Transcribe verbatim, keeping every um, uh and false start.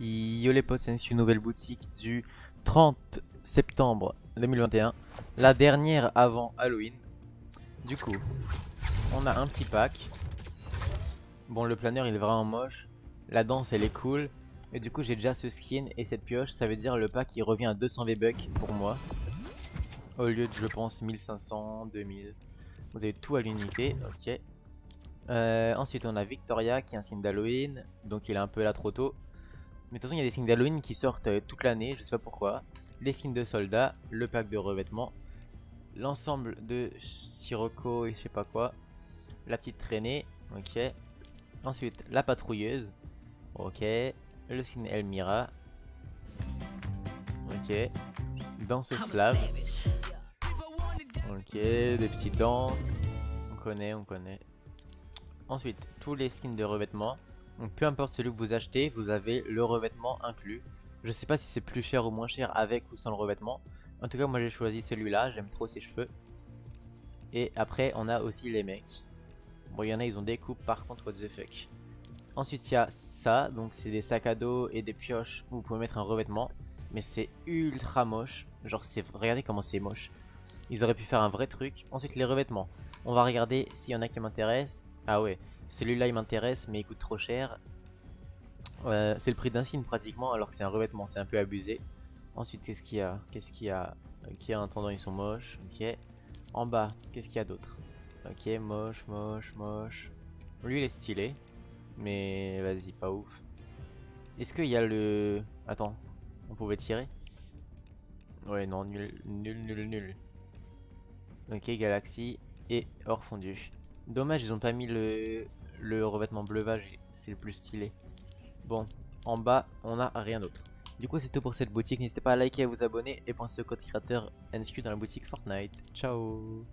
Yo les potes, c'est une nouvelle boutique du trente septembre deux mille vingt et un, la dernière avant Halloween. Du coup, on a un petit pack. Bon, le planeur il est vraiment moche, la danse elle est cool, et du coup j'ai déjà ce skin et cette pioche. Ça veut dire le pack il revient à deux cents V-Bucks pour moi, au lieu de je pense mille cinq cents, deux mille. Vous avez tout à l'unité, ok. Euh, ensuite on a Victoria qui est un signe d'Halloween, donc il est un peu là trop tôt. Mais de toute façon il y a des signes d'Halloween qui sortent euh, toute l'année, je sais pas pourquoi. Les signes de soldats, le pack de revêtements, l'ensemble de Sirocco et je sais pas quoi, la petite traînée, ok. Ensuite la patrouilleuse, ok, le signe Elmira, ok, danse slave, ok, des petites danses, on connaît, on connaît. Ensuite, tous les skins de revêtement. Donc peu importe celui que vous achetez, vous avez le revêtement inclus. Je sais pas si c'est plus cher ou moins cher avec ou sans le revêtement. En tout cas, moi j'ai choisi celui-là, j'aime trop ses cheveux. Et après, on a aussi les mecs. Bon, il y en a, ils ont des coupes, par contre, what the fuck. Ensuite, il y a ça, donc c'est des sacs à dos et des pioches où vous pouvez mettre un revêtement. Mais c'est ultra moche, genre c'est... regardez comment c'est moche. Ils auraient pu faire un vrai truc. Ensuite, les revêtements. On va regarder s'il y en a qui m'intéressent. Ah ouais, celui-là il m'intéresse mais il coûte trop cher. Euh, c'est le prix d'un signe pratiquement alors que c'est un revêtement, c'est un peu abusé. Ensuite qu'est-ce qu'il y a? Qu'est-ce qu'il y a? Ok, en attendant ils sont moches, ok. En bas, qu'est-ce qu'il y a d'autre? Ok, moche, moche, moche. Lui il est stylé, mais vas-y, pas ouf. Est-ce qu'il y a le... Attends, on pouvait tirer? Ouais non, nul, nul, nul, nul. Ok, Galaxy et or fondu. Dommage, ils ont pas mis le, le revêtement bleuvage, c'est le plus stylé. Bon, en bas, on a rien d'autre. Du coup, c'est tout pour cette boutique. N'hésitez pas à liker, à vous abonner et pensez au code créateur N S Q dans la boutique Fortnite. Ciao!